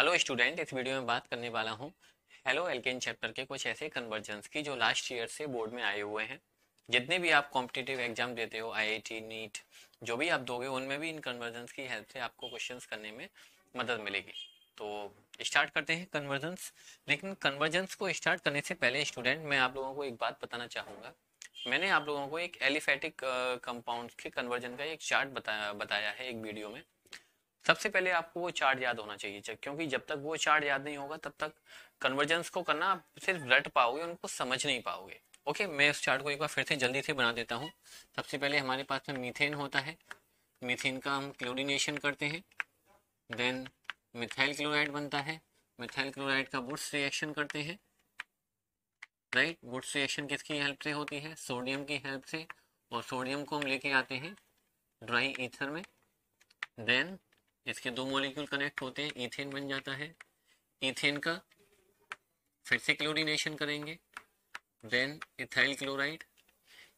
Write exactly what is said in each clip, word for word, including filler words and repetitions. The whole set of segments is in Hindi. हेलो स्टूडेंट, इस वीडियो में बात करने वाला हूँ हेलो एल्केन चैप्टर के कुछ ऐसे कन्वर्जेंस की जो लास्ट ईयर से बोर्ड में आए हुए हैं। जितने भी आप कॉम्पिटिटिव एग्जाम देते हो, आईआईटी, नीट, जो भी आप दोगे, उनमें भी इन कन्वर्जेंस की हेल्प से आपको क्वेश्चंस करने में मदद मिलेगी। तो स्टार्ट करते हैं कन्वर्जेंस। लेकिन कन्वर्जेंस को स्टार्ट करने से पहले स्टूडेंट मैं आप लोगों को एक बात बताना चाहूँगा। मैंने आप लोगों को एक एलिफेटिक कंपाउंड के कन्वर्जन का एक चार्ट बताया बताया है एक वीडियो में। सबसे पहले आपको वो चार्ट याद होना चाहिए, क्योंकि जब तक वो चार्ट याद नहीं होगा तब तक कन्वर्जेंस को करना आप सिर्फ रट पाओगे, उनको समझ नहीं पाओगे। ओके, मैं उस चार्ट को एक बार फिर से जल्दी से बना देता हूँ। सबसे पहले हमारे पास में मीथेन होता है, मीथेन का हम क्लोरीनेशन करते हैं, देन मिथाइल क्लोराइड बनता है, मिथाइल क्लोराइड का वुर्ट्स रिएक्शन करते हैं, राइट। वुर्ट्स रिएक्शन किसकी हेल्प से होती है? सोडियम की हेल्प से, और सोडियम को हम लेके आते हैं ड्राई ईथर में। देन इसके दो मॉलिक्यूल कनेक्ट होते हैं, ईथेन बन जाता है, ईथेन का फिर से क्लोरीनेशन करेंगे, then ethyl chloride,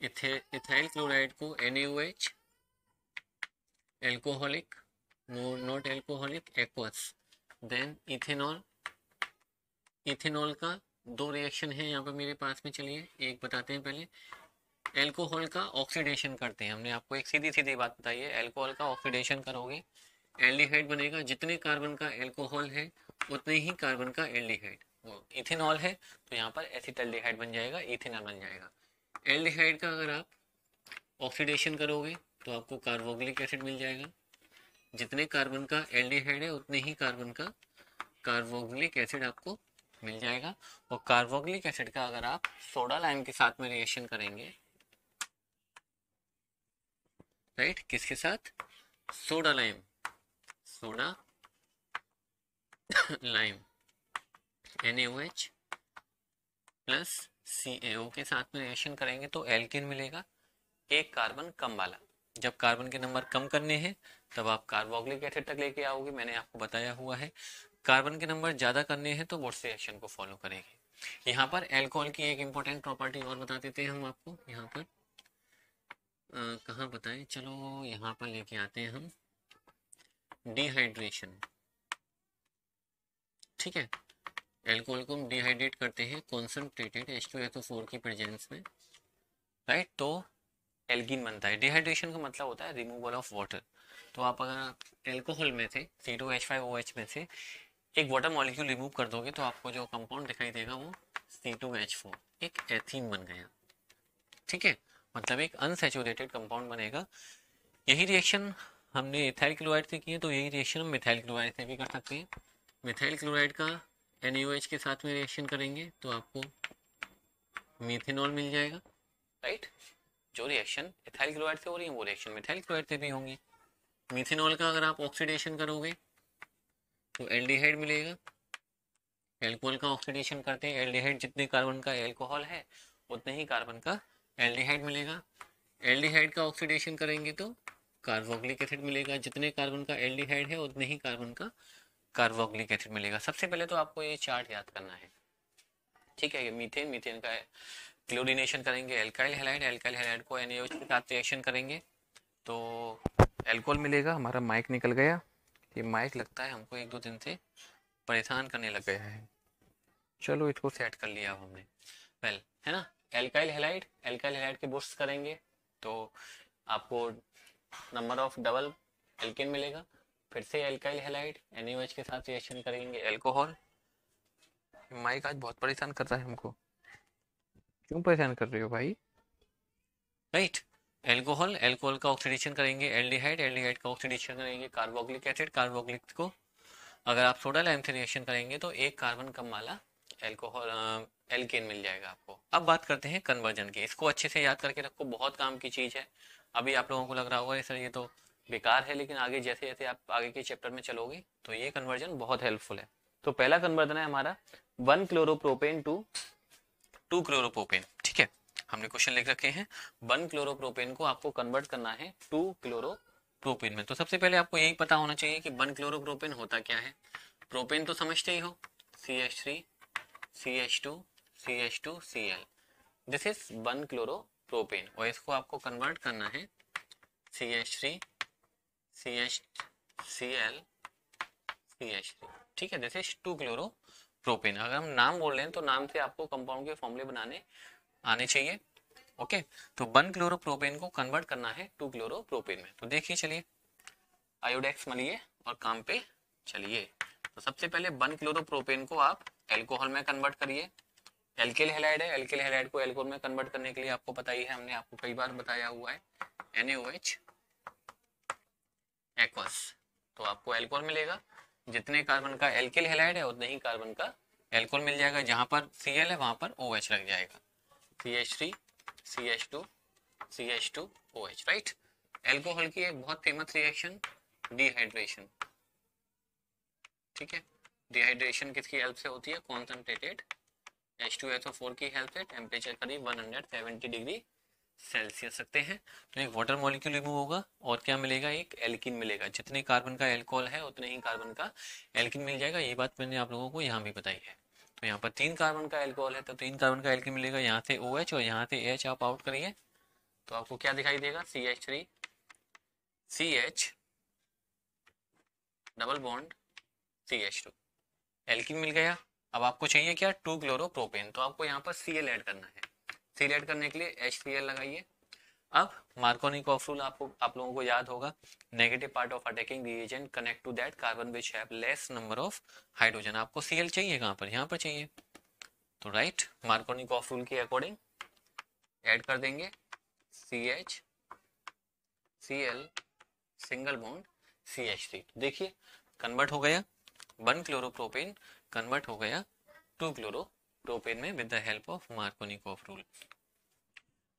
ethyl chloride को NaOH, alcoholic, not alcoholic, aqueous, then ethanol. Ethanol का दो रिएक्शन है यहाँ पर मेरे पास में। चलिए एक बताते हैं पहले, एल्कोहल का ऑक्सीडेशन करते हैं। हमने आपको एक सीधी सीधी बात बताई है, एल्कोहल का ऑक्सीडेशन करोगे एल्डिहाइड बनेगा। जितने कार्बन का एल्कोहल है उतने ही कार्बन का एल्डिहाइड। वो इथेनॉल है तो यहाँ पर एसिटल्डिहाइड बन जाएगा, इथेनॉल बन जाएगा। एल्डिहाइड का अगर आप ऑक्सीडेशन करोगे तो आपको कार्बोक्सिलिक एसिड मिल जाएगा। जितने कार्बन का एल्डिहाइड है उतने ही कार्बन का कार्बोक्सिलिक एसिड आपको मिल जाएगा। और कार्बोक्सिलिक एसिड का अगर आप सोडा लाइम के साथ में रिएक्शन करेंगे, राइट, किसके साथ? Soda lime, soda lime NaOH plus C a O के साथ में रिएक्शन करेंगे तो एल्किन मिलेगा, एक कार्बन कम वाला। जब कार्बन के नंबर कम करने हैं तब आप कार्बोक्सिलिक एसिड तक लेके आओगे, मैंने आपको बताया हुआ है। कार्बन के नंबर ज्यादा करने हैं तो वुर्ट्स रिएक्शन को फॉलो करेंगे। यहाँ पर एल्कोहल की एक इंपॉर्टेंट प्रॉपर्टी और बता देते हैं हम आपको। यहाँ पर आ, कहाँ बताएं, चलो यहाँ पर लेके आते हैं हम, डिहाइड्रेशन। ठीक है, एल्कोहल को हम डिहाइड्रेट करते हैं concentrated H two S O four की प्रेजेंस में, राइट, तो एल्किन बनता है। डिहाइड्रेशन का मतलब होता है रिमूवल ऑफ वाटर। तो आप अगर एल्कोहल में से C two H five O H में से एक वाटर मॉलिक्यूल रिमूव कर दोगे तो आपको जो कंपाउंड दिखाई देगा वो C टू H फोर, एक एथीन बन गया। ठीक है, मतलब एक अनसेचुरेटेड कंपाउंड बनेगा। यही रिएक्शन हमने इथाइल क्लोराइड से किए तो यही रिएक्शन हम मिथाइल क्लोराइड से भी कर सकते हैं। मिथाइल क्लोराइड का NaOH के साथ में रिएक्शन करेंगे तो आपको मीथेनॉल मिल जाएगा, राइट। जो रिएक्शन इथाइल क्लोराइड से हो रही है वो रिएक्शन मिथाइल क्लोराइड से भी होंगी। मीथेनॉल का अगर आप ऑक्सीडेशन करोगे तो एल्डिहाइड मिलेगा। एल्कोहल का ऑक्सीडेशन करते हैं एल्डिहाइड, जितने कार्बन का एल्कोहल है उतने ही कार्बन का एल्डिहाइड मिलेगा। एल्डिहाइड का ऑक्सीडेशन करेंगे तो कार्बोक्सिलिक एसिड मिलेगा। जितने कार्बन का एल्डिहाइड है उतने ही कार्बन का कार्बोक्सिलिक एसिड मिलेगा। सबसे पहले तो आपको ये चार्ट याद करना है, ठीक है। मीथेन मीथेन का क्लोरीनेशन करेंगे, एल्काइल हैलाइड, एल्काइल हैलाइड को NaOH के साथ रिएक्शन करेंगे तो एल्कोहल मिलेगा। हमारा माइक निकल गया, ये माइक लगता है हमको एक दो दिन से परेशान करने लग गया है। चलो इसको सेट कर लिया हमने, वेल, है ना। एल्काइल हैलाइड, एल्काइल हैलाइड के वुर्ट्स करेंगे तो आपको नंबर ऑफ डबल एल्केन मिलेगा। फिर से एल्काइल हैलाइड NaOH के साथ रिएक्शन करेंगे एल्कोहल। माइक आज बहुत परेशान कर रहा है हमको, क्यों परेशान कर रहे हो भाई, राइट। एल्कोहल, एल्कोहल का ऑक्सीडेशन करेंगे एल्डिहाइड, एल्डिहाइड का ऑक्सीडेशन करेंगे कार्बोक्सिलिक एसिड। कार्बोक्सिलिक को अगर आप सोडा लाइम से रिएक्शन करेंगे तो एक कार्बन कम वाला एल्कोहल एल्केन मिल जाएगा आपको। अब बात करते हैं कन्वर्जन की। इसको अच्छे से याद करके रखो, बहुत काम की चीज़ है। अभी आप लोगों को लग रहा होगा सर ये तो बेकार है, लेकिन आगे जैसे जैसे आप आगे के चैप्टर में चलोगे तो ये कन्वर्जन बहुत हेल्पफुल है। तो पहला कन्वर्जन है हमारा one chloropropane to two chloropropane. ठीक है, हमने क्वेश्चन लिख रखे हैं, वन क्लोरोप्रोपेन को आपको कन्वर्ट करना है टू क्लोरोप्रोपेन में। तो सबसे पहले आपको यही पता होना चाहिए कि वन क्लोरोप्रोपेन होता क्या है। प्रोपेन तो समझते ही हो, C H three C H two C H two C L, this is one chloropropane. और इसको आपको कन्वर्ट करना है C H three C H C L C H three. ठीक है, जैसे टू क्लोरो प्रोपेन। अगर हम नाम बोल रहे हैं तो नाम से आपको कंपाउंड के फॉर्मूले बनाने आने चाहिए। ओके, तो वन क्लोरो प्रोपेन को कन्वर्ट करना है टू क्लोरो प्रोपेन में। तो देखिए, चलिए आयोडेक्स में लिए और काम पे चलिए। तो सबसे पहले वन क्लोरो प्रोपेन को आप एल्कोहल में कन्वर्ट करिए। एल्किल हैलाइड है, एल्किल हैलाइड को एल्कोहल में कन्वर्ट करने के लिए आपको पता ही है, हमने आपको कई बार बताया हुआ है, N A O H aqueous. तो आपको एल्कोहल मिलेगा, जितने कार्बन का एल्किल हैलाइड है उतने ही कार्बन का एल्कोहल मिल जाएगा। जहां पर Cl है वहां पर OH लग जाएगा, C H three, C H two, C H two, OH, right. Alcohol की एक बहुत फेमस रिएक्शन डिहाइड्रेशन, ठीक है। डिहाइड्रेशन किसकी हेल्प से होती है? Concentrated H two S O four की हेल्प से। टेम्परेचर करीब एक सौ सत्तर डिग्री सेल्सियस रखते हैं। तो एक वाटर मॉलिक्यूल रिमूव होगा और क्या मिलेगा? एक एल्किन मिलेगा। जितने कार्बन का एल्कोहल है उतने ही कार्बन का एल्किन मिल जाएगा। ये बात मैंने आप लोगों को यहाँ भी बताई है। तो यहाँ पर तीन कार्बन का एल्कोहल है तो तीन कार्बन का एल्किन मिलेगा। यहाँ से OH और यहाँ से H आप आउट करिए तो आपको क्या दिखाई देगा? C H three, C H double bond, C H two, alkene मिल गया। अब आपको चाहिए क्या? Two chloropropane. तो आपको यहाँ पर Cl ऐड करना है। Cl ऐड करने के लिए एच थ्री एल लगाइए। अब मार्कोनिकॉफ रूल आपको आप लोगों को याद होगा, negative part of attacking reagent connect to that carbon which have less number of hydrogen. आपको Cl चाहिए कहाँ पर? यहाँ पर चाहिए। तो राइट, मार्कोनिकॉफ रूल के अकॉर्डिंग ऐड कर देंगे C H, Cl, single bond, C H three. देखिए कन्वर्ट हो गया, वन क्लोरो प्रोपेन कन्वर्ट हो गया टू क्लोरो प्रोपेन में with the help of Markovnikov rule.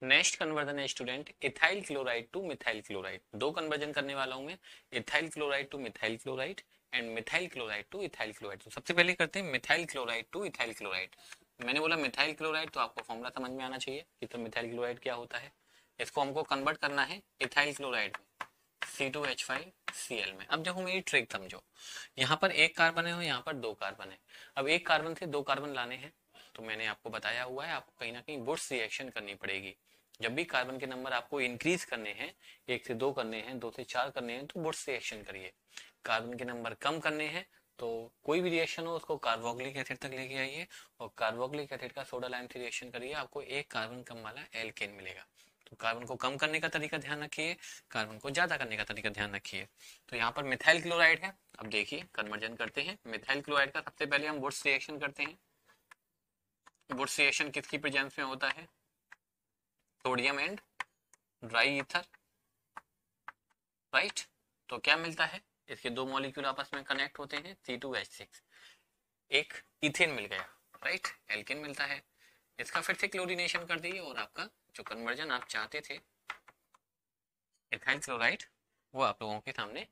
Next conversion है student ethyl chloride to methyl chloride. दो कन्वर्जन करने वाला हूं मैं, ethyl chloride to methyl chloride and methyl chloride to ethyl chloride. तो सबसे पहले करते हैं methyl chloride to ethyl chloride. मैंने बोला मिथाइल क्लोराइड तो आपको फॉर्मूला समझ में आना चाहिए कि तो मिथाइल क्लोराइड क्या होता है। इसको हमको कन्वर्ट करना है ethyl chloride C two H five C L में। अब देखो मेरी ट्रिक समझो, यहाँ पर एक कार्बन है और यहाँ पर दो कार्बन है। अब एक कार्बन से दो कार्बन लाने हैं तो मैंने आपको बताया हुआ है आपको कहीं ना कहीं वुर्ट्स रिएक्शन करनी पड़ेगी। जब भी कार्बन के नंबर आपको इंक्रीज करने हैं, एक से दो करने हैं, दो से चार करने हैं, तो वुर्ट्स रिएक्शन करिए। कार्बन के नंबर कम करने हैं तो कोई भी रिएक्शन हो उसको कार्बोक्सिलिक एसिड तक लेके आइए और कार्बोक्सिलिक एसिड का सोडा लाइम से रिएक्शन करिए, आपको एक कार्बन कम वाला एल्केन मिलेगा। कार्बन को कम करने का तरीका ध्यान रखिए, कार्बन को ज्यादा करने का तरीका ध्यान रखिए। तो यहाँ पर मिथाइल क्लोराइड है। अब देखिए कन्वर्जन करते हैं। मिथाइल क्लोराइड का सबसे पहले हम वुर्ट्स रिएक्शन करते हैं। वुर्ट्स रिएक्शन किसकी प्रेजेंस में होता है? Sodium and dry ether, right. तो क्या मिलता है? इसके दो मॉलिक्यूल आपस में कनेक्ट होते हैं, सी टू एच सिक्स, एक इथेन मिल गया, राइट, एल्केन मिलता है। इसका फिर से क्लोरीनेशन कर दीजिए और आपका जो कन्वर्जन आप चाहते थे इथाइल क्लोराइड वो आप लोगों के सामने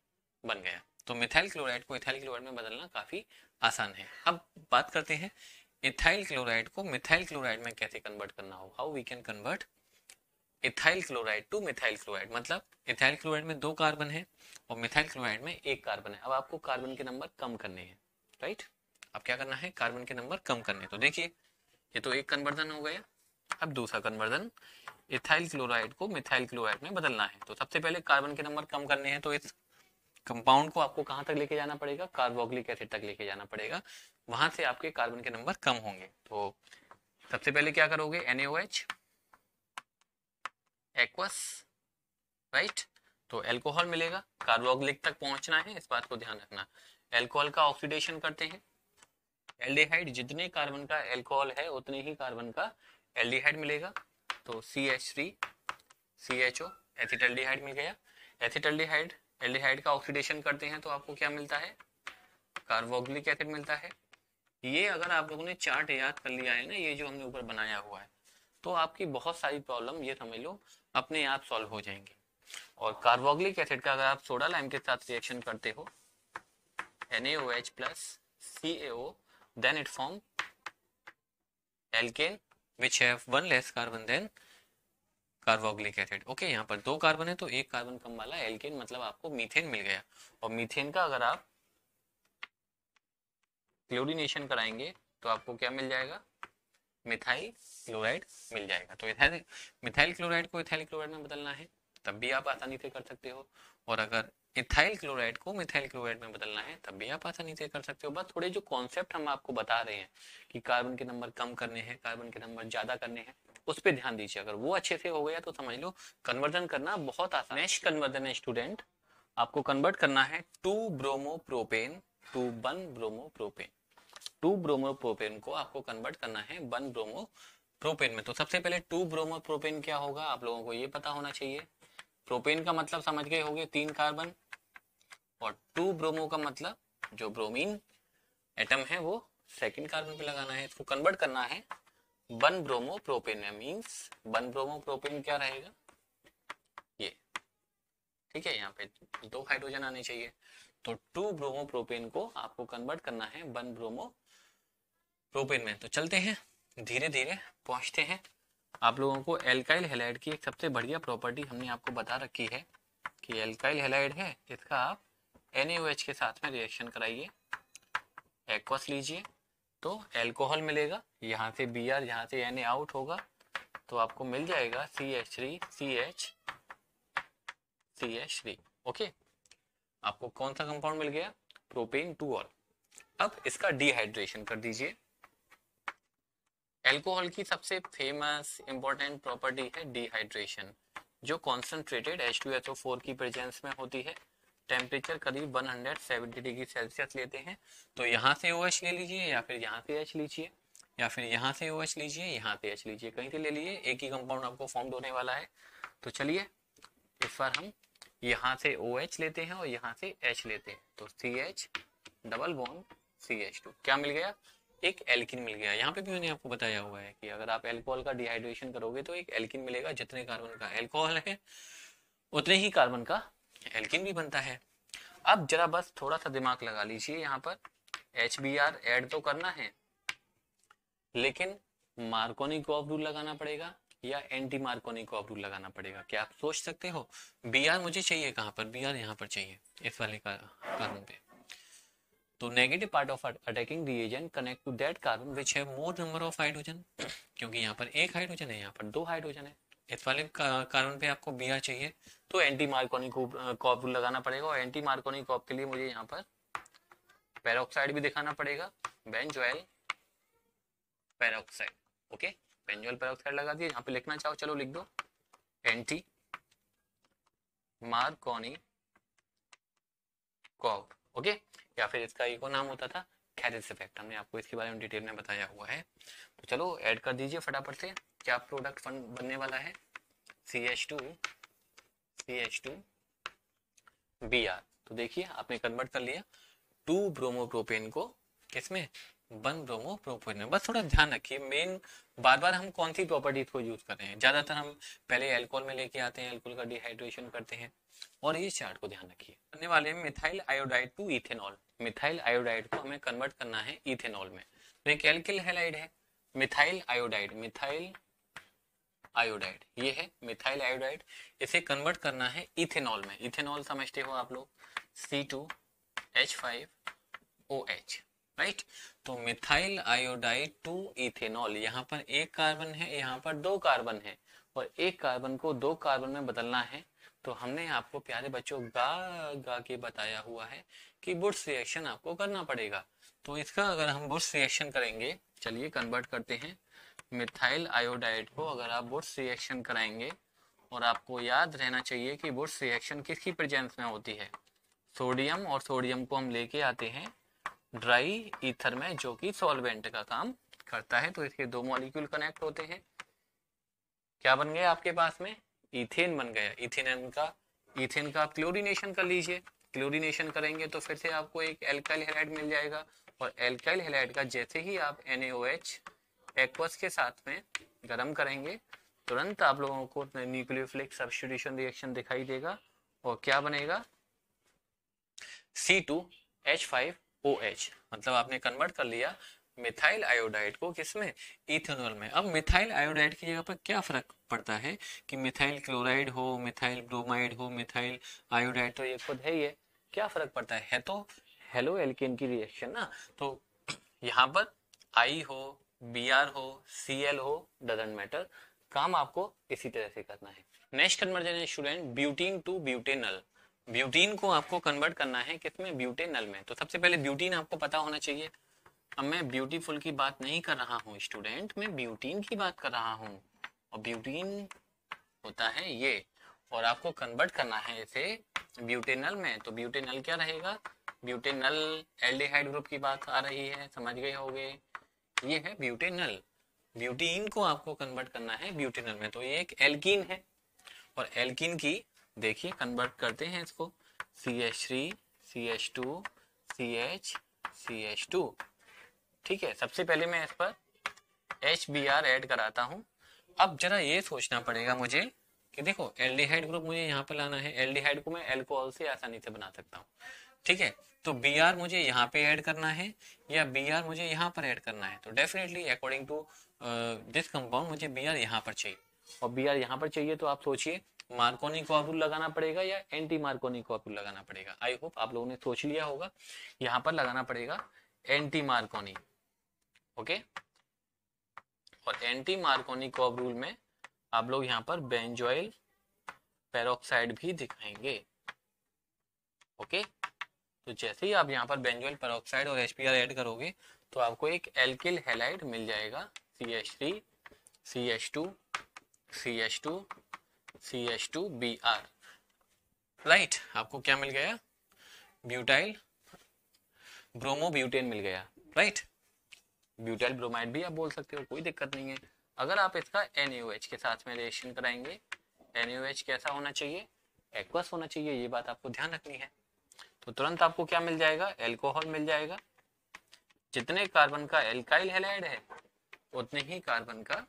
बन गया। तो मिथाइल क्लोराइड को इथाइल क्लोराइड में बदलना काफी आसान है। अब बात करते हैं इथाइल क्लोराइड को मिथाइल क्लोराइड में कैसे कन्वर्ट करना हो। How we can convert ethyl chloride to methyl chloride. मतलब इथाइल क्लोराइड में दो कार्बन है और मिथाइल क्लोराइड में एक कार्बन है। अब आपको कार्बन के नंबर कम करने हैं, राइट। अब क्या करना है? कार्बन के नंबर कम करने। तो देखिए ये तो एक कन्वर्जन हो गया। अब दूसरा कन्वर्जन इथाइल क्लोराइड को मिथाइल क्लोराइड में बदलना है। तो सबसे पहले कार्बन के नंबर कम करने हैं तो इस कंपाउंड को आपको कहां तक लेके जाना पड़ेगा? कार्बोक्सिलिक एसिड तक लेके जाना पड़ेगा, वहां से आपके कार्बन के नंबर कम होंगे। तो सबसे पहले क्या करोगे? N A O H aqueous, right. तो एल्कोहल मिलेगा, कार्बोक्सिलिक तक पहुंचना है, इस बात को ध्यान रखना। एल्कोहल का ऑक्सीडेशन करते हैं। एल्डिहाइड, जितने कार्बन का एल्कोहल है उतने ही कार्बन का एल्डिहाइड मिलेगा। तो C H three, C H O, acetaldehyde मिल गया। एसिटल्डिहाइड, एल्डिहाइड का ऑक्सीडेशन करते हैं तो आपको क्या मिलता है? कार्बोक्सिलिक एसिड मिलता है। ये अगर आप लोगों ने चार्ट याद कर लिया है ना, ये जो हमने ऊपर बनाया हुआ है, तो आपकी बहुत सारी प्रॉब्लम ये समझ लो अपने आप सॉल्व हो जाएंगी। और कार्बोक्सिलिक एसिड का अगर आप सोडा लाइम के साथ रिएक्शन करते हो, N A O H plus C A O, then it form alkane which have one less carbon than carboxylic acid. Okay, यहाँ पर दो कार्बन है तो एक कार्बन कम वाला एल्केन, मतलब आपको मीथेन मिल गया। और मीथेन का अगर आप क्लोरीनेशन कराएंगे तो आपको क्या मिल जाएगा? मिथाइल क्लोराइड मिल जाएगा। तो मिथाइल क्लोराइड को इथाइल क्लोराइड में बदलना है। तब भी आप आसानी से कर सकते हो, और अगर इथाइल क्लोराइड को मिथाइल क्लोराइड में बदलना है तब भी आप आसानी से कर सकते हो। बस थोड़े जो कॉन्सेप्ट हम आपको बता रहे हैं कि कार्बन के नंबर कम करने हैं, कार्बन के नंबर ज्यादा करने हैं, उस पर ध्यान दीजिए। अगर वो अच्छे से हो गया तो समझ लो कन्वर्जन करना बहुत आसान है। नेक्स्ट कन्वर्जन है स्टूडेंट, आपको कन्वर्ट करना है two bromo propane to one bromo propane. Two bromo propane को आपको कन्वर्ट करना है वन ब्रोमो प्रोपेन में। तो सबसे पहले टू ब्रोमो प्रोपेन क्या होगा आप लोगों को ये पता होना चाहिए। प्रोपेन का मतलब समझ गए होंगे तीन कार्बन, और टू ब्रोमो का मतलब जो ब्रोमीन एटम है वो सेकंड कार्बन पे लगाना है। इसको कन्वर्ट करना है वन ब्रोमो प्रोपेन में। मींस वन ब्रोमो प्रोपेन क्या रहेगा ये, ठीक है, यहाँ पे दो हाइड्रोजन आने चाहिए। तो टू ब्रोमो प्रोपेन को आपको कन्वर्ट करना है वन ब्रोमो प्रोपेन में। तो चलते हैं, धीरे धीरे पहुंचते हैं। आप लोगों को एल्काइल हैलाइड की एक सबसे बढ़िया प्रॉपर्टी हमने आपको बता रखी है कि एल्काइल हैलाइड है, इसका आप एन ए ओ एच के साथ में रिएक्शन कराइए, एक्वस लीजिए तो एल्कोहल मिलेगा, यहाँ से बी आर, यहाँ से एन ए आउट होगा तो आपको मिल जाएगा C H three C H C H three. Okay, आपको कौन सा कंपाउंड मिल गया? Propane two ol. अब इसका डिहाइड्रेशन कर दीजिए। एल्कोहल की सबसे फेमस इंपॉर्टेंट प्रॉपर्टी है डिहाइड्रेशन, जो concentrated H two S O four की प्रेजेंस में होती है। टेम्परेचर करीब एक सौ सत्तर डिग्री सेल्सियस लेते हैं, तो यहाँ से OH ले लीजिए या फिर यहाँ से H लीजिए या फिर यहाँ से OH लीजिए, यहाँ से H लीजिए, कहीं से ले लीजिए, एक ही कंपाउंड आपको फॉर्म होने वाला है। तो चलिए इस बार हम यहाँ से OH लेते हैं और यहाँ से H लेते हैं, तो CH double bond C H two क्या मिल गया? एक एल्किन मिल गया। यहाँ पे भी मैंने आपको बताया हुआ है कि अगर आप एल्कोहल का डिहाइड्रेशन करोगे तो एक एल्किन मिलेगा। जितने कार्बन का एल्कोहल है उतने ही कार्बन का एल्किन भी बनता है। अब जरा बस थोड़ा सा दिमाग लगा लीजिए, यहाँ पर एच बी आर ऐड तो करना है लेकिन मार्कोनिकॉव रूल लगाना पड़ेगा या एंटी मार्कोनिकॉव रूल लगाना पड़ेगा। क्या आप सोच सकते हो? बी आर मुझे चाहिए कहाँ पर? बी आर यहाँ पर चाहिए, इस वाले कार्बन पे। तो negative part of attacking reagent connect to that carbon which है मोर नंबर ऑफ हाइड्रोजन, क्योंकि यहाँ पर एक हाइड्रोजन है, यहाँ पर दो हाइड्रोजन है, इस वाले कार्बन पे आपको बी आर चाहिए तो एंटी मार्कोनिकॉव रूल लगाना पड़ेगा। और एंटी मार्कोनिकॉव के लिए मुझे यहाँ पर पेरोक्साइड भी दिखाना पड़ेगा, benzoyl peroxide. Okay, benzoyl peroxide लगा दिए। यहाँ पे लिखना चाहो चलो लिख दो, एंटी मार्कोनिकॉव। ओके, या फिर इसका एक और नाम होता था हैरिस इफेक्ट, हमने आपको इसके बारे में डिटेल में बताया हुआ है। तो चलो ऐड कर दीजिए फटाफट से, क्या प्रोडक्ट बनने वाला है? C H two C H two B R. तो देखिए आपने कन्वर्ट कर लिया टू ब्रोमो प्रोपेन को किसमें? वन ब्रोमो प्रोपेन में। बस थोड़ा ध्यान रखिए, मेन बार बार हम कौन सी प्रॉपर्टीज को यूज कर रहे हैं, ज्यादातर हम पहले एल्कोहल में लेके आते हैं, एल्कोहल का डिहाइड्रेशन करते हैं, और ये चार्ट को ध्यान रखिए। करने वाले methyl iodide to ethanol, methyl iodide को हमें कन्वर्ट करना है इथेनॉल में। तो एक एल्किल हैलाइड है, मिथाइल आयोडाइड, मिथाइल आयोडाइड ये है मिथाइल आयोडाइड, इसे कन्वर्ट करना है इथेनॉल में। इथेनॉल समझते हो आप लोग, C two H five O H, right. तो मिथाइल आयोडाइड टू इथेनॉल, यहाँ पर एक कार्बन है, यहाँ पर दो कार्बन है, और एक कार्बन को दो कार्बन में बदलना है। तो हमने आपको प्यारे बच्चों गा गा के बताया हुआ है कि वुर्ट्स रिएक्शन आपको करना पड़ेगा। तो इसका अगर हम वुर्ट्स रिएक्शन करेंगे, चलिए कन्वर्ट करते हैं मिथाइल आयोडाइड को। अगर आप वुर्ट्स रिएक्शन कराएंगे, और आपको याद रहना चाहिए कि वुर्ट्स रिएक्शन किसकी प्रेजेंस में होती है? सोडियम, और सोडियम को हम लेके आते हैं ड्राई ईथर में जो कि सॉल्वेंट का काम करता है। तो इसके दो मॉलिक्यूल कनेक्ट होते हैं, क्या बन गया आपके पास में? ईथेन बन गया। ईथेन का ईथेन का आप क्लोरीनेशन कर लीजिए। क्लोरीनेशन करेंगे तो फिर से आपको एक एल्काइल हैलाइड मिल जाएगा, और एल्काइल हैलाइड का जैसे ही आप N A O H aqueous के साथ में गर्म करेंगे, तुरंत आप लोगों को न्यूक्लियोफिलिक सब्स्टिट्यूशन रिएक्शन दिखाई देगा, और क्या बनेगा? C two H five O H. मतलब आपने कन्वर्ट कर लिया मिथाइल आयोडाइड को किसमें? इथेनॉल में। अब मिथाइल आयोडाइड की जगह पर क्या फर्क पड़ता है कि मिथाइल क्लोराइड हो, मिथाइल ब्रोमाइड हो, मिथाइल आयोडाइड तो ये खुद है ही है, क्या फर्क पड़ता है? है तो हेलो एल्केन की रिएक्शन ना, तो यहाँ पर आई हो, बी आर हो, सी एल हो, डजेंट मैटर, काम आपको इसी तरह से करना है। नेक्स्ट कन्वर्जन है student butene to butanal. Butene को आपको कन्वर्ट करना है किसमें, ब्यूटेनल में। तो सबसे पहले ब्यूटीन आपको पता होना चाहिए। अब मैं ब्यूटीफुल की बात नहीं कर रहा हूँ स्टूडेंट, मैं ब्यूटीन की बात कर रहा हूँ। और ब्यूटीन होता है ये, और आपको कन्वर्ट करना है इसे ब्यूटेनल में। तो ब्यूटेनल क्या रहेगा, ब्यूटेनल एल्डिहाइड ग्रुप की बात आ रही है, समझ गए होंगे, ये है ब्यूटेनल। ब्यूटीन को आपको कन्वर्ट करना है ब्यूटेनल में। तो ये एक एल्कीन है, और एल्कीन की देखिए कन्वर्ट करते हैं इसको, C H three, C H two, C H, C H two. ठीक है, सबसे पहले मैं इस पर एच बी आर ऐड कराता हूँ। अब जरा ये सोचना पड़ेगा मुझे कि देखो एल्डिहाइड ग्रुप मुझे यहाँ पे लाना है, एल्डिहाइड को मैं एल्कोहल से आसानी से बना सकता हूँ। ठीक है, तो बी आर मुझे यहाँ पे ऐड करना है या बी आर मुझे यहाँ पर ऐड करना है। तो definitely according to this compound मुझे बी आर यहाँ पर चाहिए, और बी आर यहाँ पर चाहिए तो आप सोचिए मार्कोनिकॉव रूल लगाना पड़ेगा या एंटी मार्कोनिकॉव रूल लगाना पड़ेगा। आई होप आप लोगों ने सोच लिया होगा, यहाँ पर लगाना पड़ेगा एंटी मार्कोनी। ओके, और एंटी मार्कोनिकॉव रूल में आप लोग यहाँ पर बेंजोइल पेरोक्साइड भी दिखाएंगे। ओके, तो जैसे ही आप यहाँ पर बेंजोइल पेरोक्साइड और एच पी आर ऐड करोगे तो आपको एक एल्किल हैलाइड मिल जाएगा, C H three, C H two, C H two, C H two, B R. Right, आपको क्या मिल गया, ब्यूटाइल ब्रोमोब्यूटेन मिल गया। राइट, ब्यूटाइल ब्रोमाइड भी आप बोल सकते हो, कोई दिक्कत नहीं है। अगर आप इसका एन ए ओ एच के साथ में रिएक्शन कराएंगे, एन ए ओ एच कैसा होना चाहिए, एक्वस होना चाहिए, ये बात आपको ध्यान रखनी है। तो तुरंत आपको क्या मिल जाएगा, एल्कोहल मिल जाएगा। जितने कार्बन का एल्काइल हैलाइड है उतने ही कार्बन का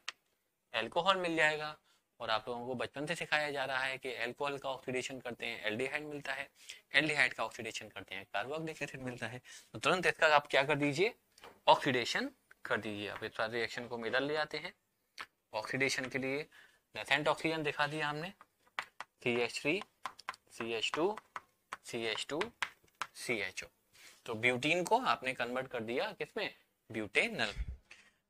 एल्कोहल मिल जाएगा। और आप लोगों को बचपन से सिखाया जा रहा है कि एल्कोहल का ऑक्सीडेशन करते हैं एल्डिहाइड मिलता है, एल्डिहाइड का ऑक्सीडेशन करते हैं कार्बोक्सिलिक एसिड मिलता है। तो तुरंत इसका आप क्या कर दीजिए, ऑक्सीडेशन कर दीजिए। आप इस बार रिएक्शन को मिडल ले आते हैं। ऑक्सीडेशन के लिए नेसेंट ऑक्सीजन दिखा दिया हमने, C H three, C H two, C H two, C H O. तो ब्यूटीन को आपने कन्वर्ट कर दिया किसमें, ब्यूटेनल।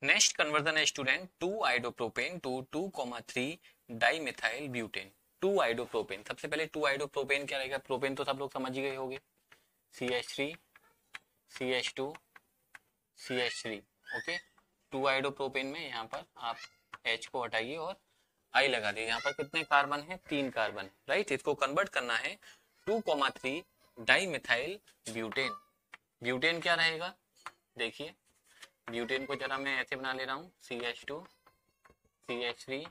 नेक्स्ट कन्वर्जन है student two iodopropane to two comma three dimethyl butane. Two iodopropane, सबसे पहले टू आइडोप्रोपेन क्या रहेगा, प्रोपेन तो सब लोग समझ ही गए होंगे, C H three, C H two, C H three. Okay, two iodopropane में यहाँ पर आप H को हटाइए और I लगा दिए। यहाँ पर कितने कार्बन हैं, तीन कार्बन। राइट, इसको कन्वर्ट करना है two comma three dimethyl butane. Butane क्या रहेगा, देखिए ब्यूटेन को जरा मैं ऐसे बना ले रहा हूँ, C H two, C H three,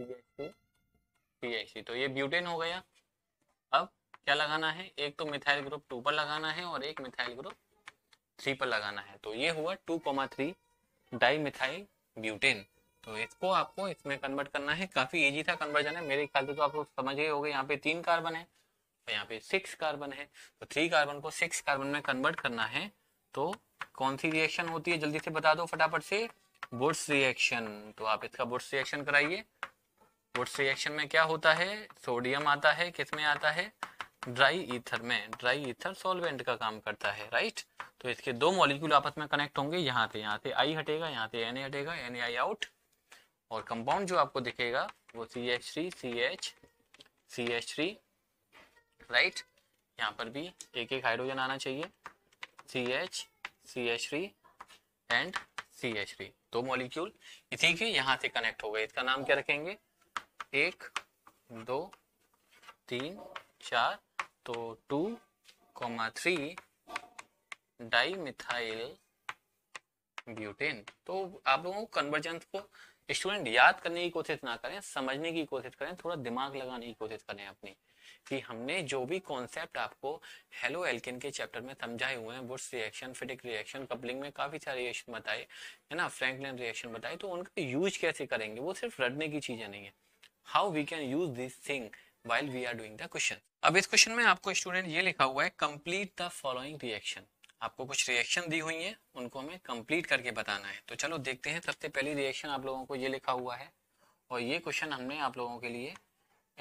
C H two, C H three. तो ये ब्यूटेन हो गया। अब क्या लगाना है, एक तो मिथाइल ग्रुप टू पर लगाना है और एक मिथाइल ग्रुप थ्री पर लगाना है। तो ये हुआ two comma three dimethyl butane. तो इसको आपको इसमें कन्वर्ट करना है, काफी इजी था कन्वर्जन है मेरे ख्याल से, तो आपको समझ गए होंगे। यहाँ पे तीन कार्बन है और यहाँ पे सिक्स कार्बन है, तो थ्री कार्बन को सिक्स कार्बन में कन्वर्ट करना है। तो कौन सी रिएक्शन होती है जल्दी से बता दो फटाफट से, वुर्ट्स रिएक्शन। तो आप इसका वुर्ट्स रिएक्शन कराइए। वुर्ट्स रिएक्शन में क्या होता है, सोडियम आता है, किसमें आता है, ड्राई ईथर में। ड्राई ईथर सॉल्वेंट का काम करता है। राइट, तो इसके दो मॉलिक्यूल आपस में कनेक्ट होंगे, यहाँ से यहाँ से आई हटेगा, यहाँ से एन ए हटेगा, एन ए आई आउट, और कंपाउंड जो आपको दिखेगा वो C H three, C H, C H three. Right, यहाँ पर भी एक एक हाइड्रोजन आना चाहिए, C H, C H three and C H three. दो मॉलिक्यूल इसी के यहाँ से कनेक्ट हो गए। इसका नाम क्या रखेंगे, एक, दो, तीन, चार। तो two comma three dimethyl butane. तो आप लोगों को कन्वर्जन को स्टूडेंट याद करने की कोशिश ना करें, समझने की कोशिश करें, थोड़ा दिमाग लगाने की कोशिश करें अपनी, कि हमने जो भी कॉन्सेप्ट आपको हेलो एल्केन के चैप्टर में समझाए हुए हैं, Wurtz reaction, Fittig reaction, coupling में काफी सारे रिएक्शन बताए है ना, फ्रैंकलिन रिएक्शन बताए, तो उनका यूज कैसे करेंगे, वो सिर्फ रटने की चीजें नहीं है। How we can use this thing while we are doing the question। अब इस क्वेश्चन में आपको स्टूडेंट ये लिखा हुआ है complete the following reaction। आपको कुछ रिएक्शन दी हुई हैं, उनको हमें कंप्लीट करके बताना है। तो चलो देखते हैं, सबसे पहली रिएक्शन आप लोगों को ये लिखा हुआ है, और ये क्वेश्चन हमने आप लोगों के लिए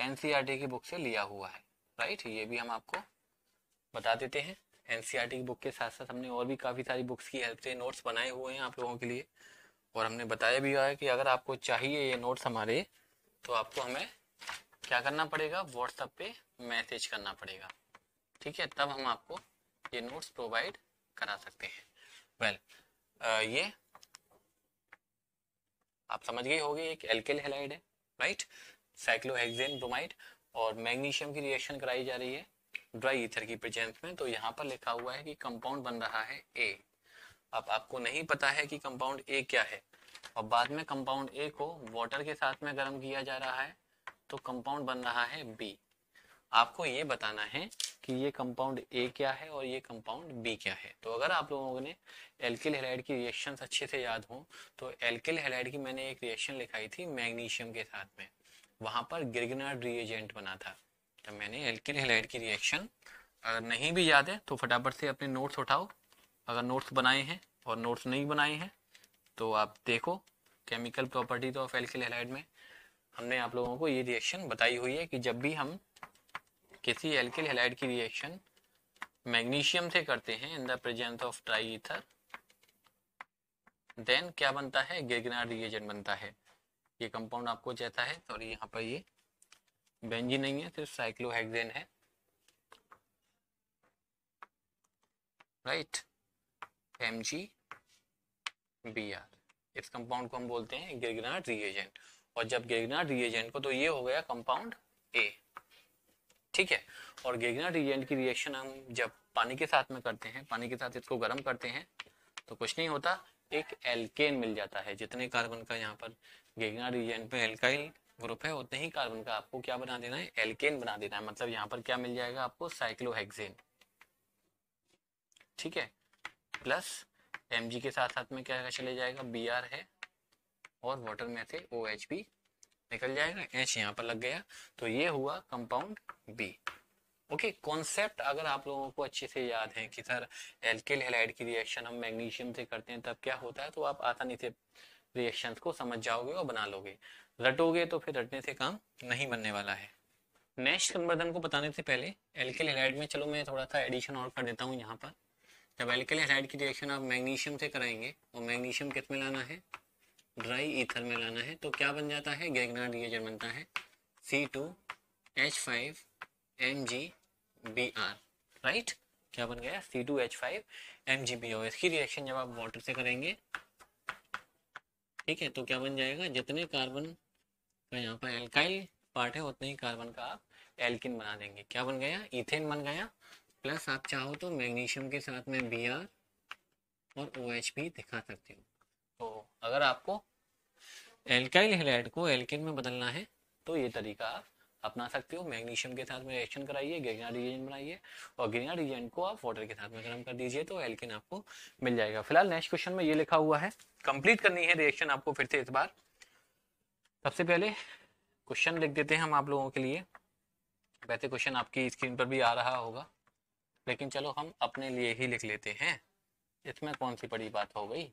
N C E R T की बुक से लिया हुआ है। राइट, ये भी हम आपको बता देते हैं। N C E R T की बुक के साथ साथ हमने और भी काफ़ी सारी बुक्स की हेल्प से नोट्स बनाए हुए हैं आप लोगों के लिए, और हमने बताया भी हुआ है कि अगर आपको चाहिए ये नोट्स हमारे, तो आपको हमें क्या करना पड़ेगा, व्हाट्सएप पे मैसेज करना पड़ेगा, ठीक है, तब हम आपको ये नोट्स प्रोवाइड करा सकते हैं। वेल well, ये आप समझ गए होंगे एक एल्किल हैलाइड है, राइट, साइक्लोहेक्सेन ब्रोमाइड, और मैग्नीशियम की रिएक्शन कराई जा रही है ड्राई ईथर की प्रेजेंस में। तो यहाँ पर लिखा हुआ है कि कंपाउंड बन रहा है ए। अब आपको नहीं पता है कि कंपाउंड ए क्या है, और बाद में कंपाउंड ए को वाटर के साथ में गर्म किया जा रहा है तो कंपाउंड बन रहा है बी। आपको ये बताना है कि ये कंपाउंड ए क्या है और ये कंपाउंड बी क्या है। तो अगर आप लोगों ने एल्किल हैलाइड की रिएक्शंस अच्छे से याद हो तो एल्किल हैलाइड की मैंने एक रिएक्शन लिखाई थी मैग्नीशियम के साथ में, वहां पर ग्रिग्नार्ड रिएजेंट बना था। तो मैंने एल्किल हैलाइड की रिएक्शन, अगर नहीं भी याद है तो फटाफट से अपने नोट्स उठाओ अगर नोट्स बनाए हैं, और नोट्स नहीं बनाए हैं तो आप देखो chemical properties of alkyl halide में हमने आप लोगों को ये रिएक्शन बताई हुई है कि जब भी हम किसी एल्किल हैलाइड की रिएक्शन मैग्नीशियम से करते हैं in the presence of dry ether, then क्या बनता है, ग्रिग्नार्ड रिएजेंट बनता है। ये कंपाउंड आपको चाहता है, सॉरी यहाँ पर ये बेंजीन नहीं है, सिर्फ साइक्लोहेक्सेन है, right, M G B R. इस कंपाउंड को हम बोलते हैं ग्रिग्नार्ड रिएजेंट। और जब ग्रिग्नार्ड रिएजेंट को, तो ये हो गया कंपाउंड ए, ठीक है। और ग्रिग्नार्ड रिएजेंट की रिएक्शन हम जब पानी के साथ में करते हैं, पानी के साथ इसको गर्म करते हैं तो कुछ नहीं होता, एक एल्केन मिल जाता है। जितने कार्बन का यहाँ पर ग्रिग्नार्ड रिएजेंट में एल्काइल ग्रुप है उतने ही कार्बन का आपको क्या बना देना है, एल्केन बना देना है। मतलब यहाँ पर क्या मिल जाएगा आपको, साइक्लोहेक्सेन, ठीक है, प्लस एम जी के साथ साथ में क्या चले जाएगा, बी आर है, और वाटर में से ओ एच भी निकल जाएगा, H यहाँ पर लग गया। तो ये हुआ कंपाउंड B। ओके, कॉन्सेप्ट अगर आप लोगों को अच्छे से याद है कि सर एल्किल हैलाइड की रिएक्शन हम मैग्नीशियम से करते हैं तब क्या होता है, तो आप आसानी से रिएक्शंस को समझ जाओगे और बना लोगे। रटोगे तो फिर रटने से काम नहीं बनने वाला है। नेक्स्ट कन्वर्जन को बताने से पहले एल्किल हैलाइड में, चलो मैं थोड़ा सा एडिशन और कर देता हूँ यहाँ पर। जब एल्किल हैलाइड की रिएक्शन आप मैग्नीशियम से कराएंगे, और मैग्नीशियम किस में लाना है, ड्राई ईथर में लाना है, तो क्या बन जाता है, ग्रिग्नार्ड रिएजेंट बनता है C two H five M G B R, right, क्या बन गया C two H five M G B R. इसकी रिएक्शन जब आप वाटर से करेंगे, ठीक है, तो क्या बन जाएगा, जितने कार्बन का यहाँ पर एल्काइल पार्ट है उतने ही कार्बन का आप एल्किन बना देंगे। क्या बन गया, ईथेन बन गया, प्लस आप चाहो तो मैग्नीशियम के साथ में बी आर और ओ एच भी दिखा सकते हो। तो अगर आपको एल्काइल हैलाइड को एल्केन में बदलना है तो ये तरीका आप अपना सकते हो। मैग्नीशियम के साथ में रिएक्शन कराइए, ग्रिग्नार्ड रिएजेंट बनाइए, और ग्रिग्नार्ड रिएजेंट को आप वाटर के साथ में गर्म कर दीजिए तो एल्केन आपको मिल जाएगा। फिलहाल नेक्स्ट क्वेश्चन में ये लिखा हुआ है, कंप्लीट करनी है रिएक्शन आपको फिर से इस बार। सबसे पहले क्वेश्चन लिख देते हैं हम आप लोगों के लिए। वैसे क्वेश्चन आपकी स्क्रीन पर भी आ रहा होगा, लेकिन चलो हम अपने लिए ही लिख लेते हैं, इसमें कौन सी बड़ी बात हो गई,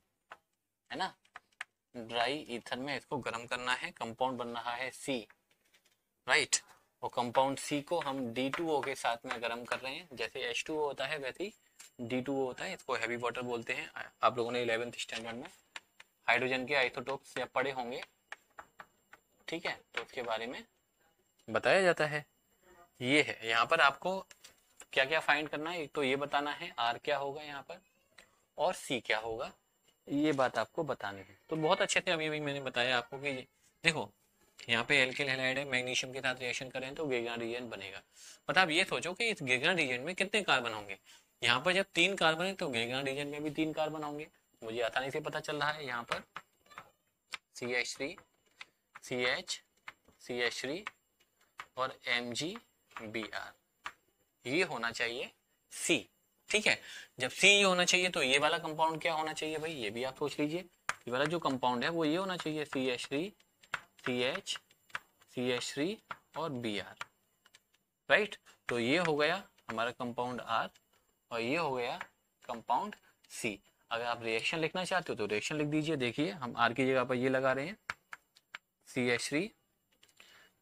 है ना। ड्राई ईथर में इसको गर्म करना है, कंपाउंड बन रहा है सी, राइट, और कंपाउंड सी को हम डी टू ओ के साथ में गर्म कर रहे हैं। जैसे एच टू ओ होता है वैसे ही डी टू ओ होता है, इसको हैवी वाटर बोलते हैं। आप लोगों ने इलेवेंथ स्टैंडर्ड में हाइड्रोजन के आइसोटोप्स या पढ़े होंगे, ठीक है, तो उसके बारे में बताया जाता है। ये है, यहाँ पर आपको क्या क्या फाइंड करना है, एक तो ये बताना है आर क्या होगा यहाँ पर और सी क्या होगा, ये बात आपको बतानी है। तो बहुत अच्छे से अभी अभी मैंने बताया आपको कि देखो यहाँ पे एल्किल हैलाइड है, मैग्नीशियम के साथ रिएक्शन करें तो ग्रिग्नार्ड रिएजेंट बनेगा। मतलब आप ये सोचो कि इस ग्रिग्नार्ड रिएजेंट में कितने कार्बन होंगे। यहाँ पर जब तीन कार्बन है तो ग्रिग्नार्ड रिएजेंट में भी तीन कार्बन होंगे, मुझे आसानी से पता चल रहा है। यहाँ पर C H three C H C H three और एम जी बी आर, ये होना चाहिए C, ठीक है। जब C ये होना चाहिए तो ये वाला कंपाउंड क्या होना चाहिए भाई, ये भी आप सोच लीजिए। ये वाला जो कंपाउंड है वो ये होना चाहिए C H three, C H, C H three और B R, राइट। तो ये हो गया हमारा कंपाउंड R और ये हो गया कंपाउंड C। अगर आप रिएक्शन लिखना चाहते हो तो रिएक्शन लिख दीजिए। देखिए हम R की जगह पर ये लगा रहे हैं C H three,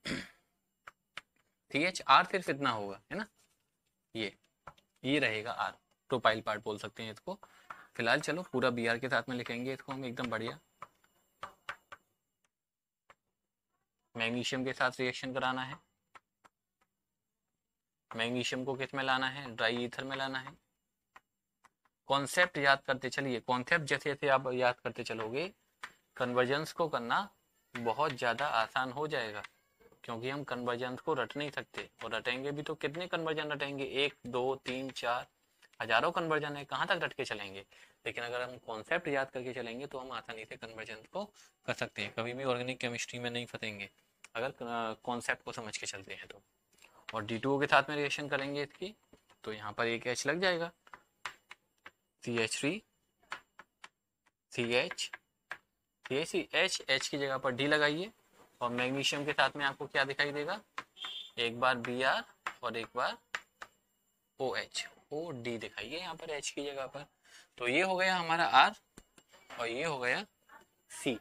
C H R, सिर्फ इतना होगा, है ना, ये ये रहेगा आर, प्रोपाइल पार्ट बोल सकते हैं इसको। फिलहाल चलो पूरा बी आर के साथ में लिखेंगे इसको हम, एकदम बढ़िया। मैग्नीशियम के साथ रिएक्शन कराना है, मैग्नीशियम को किस में लाना है, ड्राई ईथर में लाना है। कॉन्सेप्ट याद करते चलिए, कॉन्सेप्ट जैसे जैसे आप याद करते चलोगे कन्वर्जेंस को करना बहुत ज्यादा आसान हो जाएगा, क्योंकि हम कन्वर्जेंस को रट नहीं सकते, और रटेंगे भी तो कितने कन्वर्जन रटेंगे, एक दो तीन चार, हजारों कन्वर्जन है, कहाँ तक रट के चलेंगे। लेकिन अगर हम कॉन्सेप्ट याद करके चलेंगे तो हम आसानी से कन्वर्जन को कर सकते हैं, कभी भी ऑर्गेनिक केमिस्ट्री में नहीं फंसेंगे अगर कॉन्सेप्ट को समझ के चलते हैं तो। और डी टू ओ के साथ में रिएक्शन करेंगे इसकी, तो यहाँ पर एक एच लग जाएगा, C H three, C H, C H, H की जगह पर डी लगाइए, और मैग्नीशियम के साथ में आपको क्या दिखाई देगा, एक बार बी आर और एक बार ओ एच, ओ डी दिखाइए यहाँ पर एच की जगह पर। तो ये हो गया हमारा आर और ये हो गया सी।